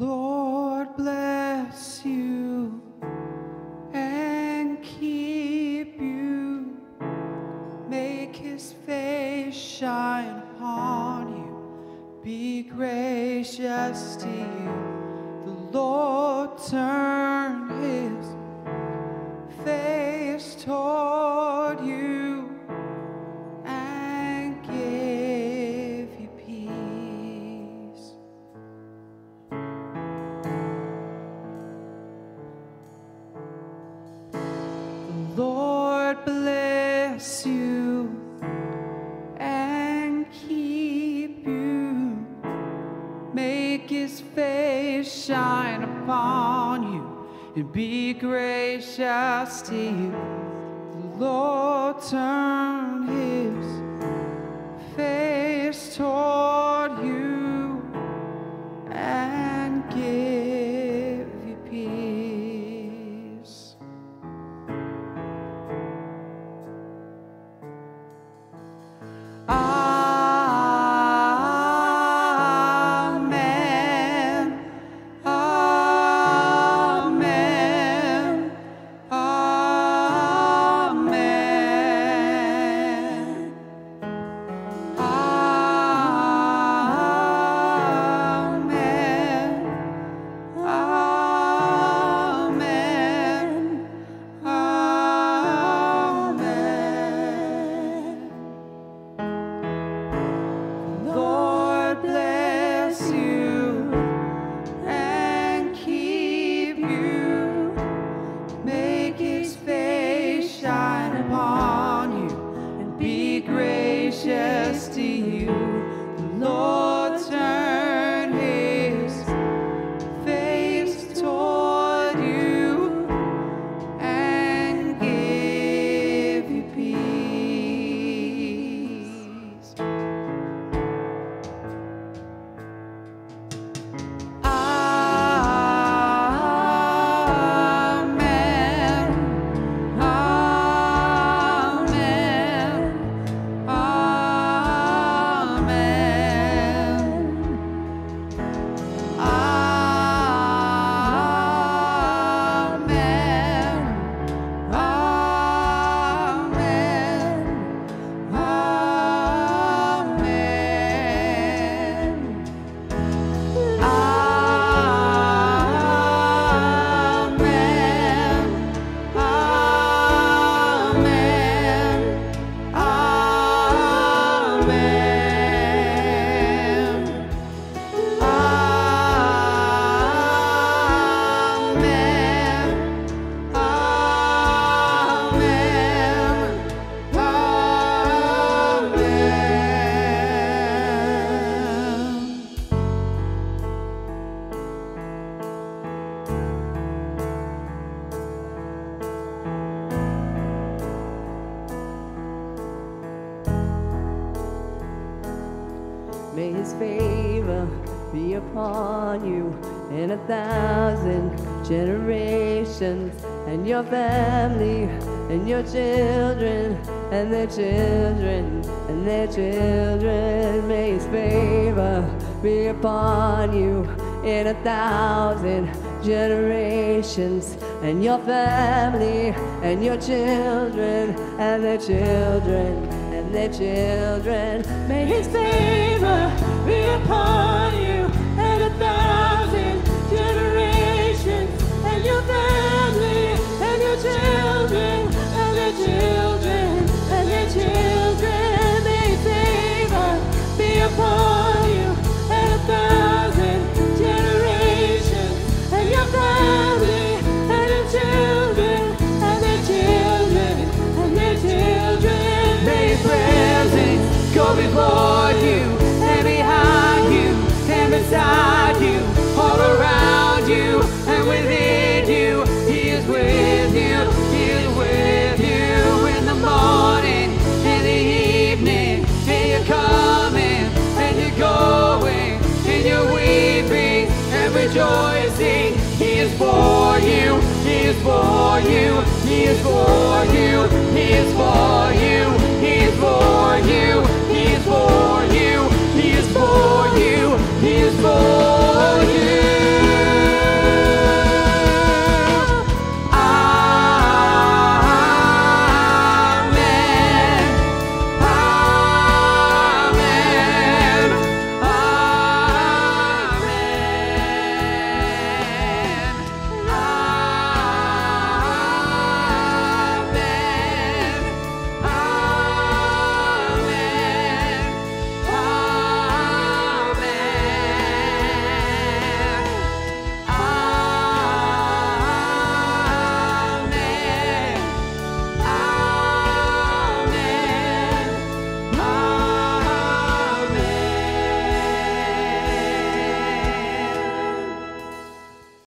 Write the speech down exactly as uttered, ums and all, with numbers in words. Lord bless you and keep you. Make his face shine upon you. Be gracious to you. The Lord turn his face toward you. Lord bless you and keep you. Make his face shine upon you and be gracious to you. The Lord turn his face toward you and give you peace. May his favor be upon you in a thousand generations, and your family, and your children, and their children, and their children. May his favor be upon you in a thousand generations, and your family, and your children, and their children, and their children. May his favor be upon you and a thousand generations, and your family, and your children, and their children, and their children. May favor be upon you and a thousand generations, and your family, and your children, and their children, and their children. May his presence go before you, inside you, all around you, and within you. He is with you, he is with you. In the morning, in the evening, and you're coming, and you're going, and you're weeping, and rejoicing. He is for you, he is for you, he is for you, he is for you, he is for you, he is for you, he is for you. He is for you.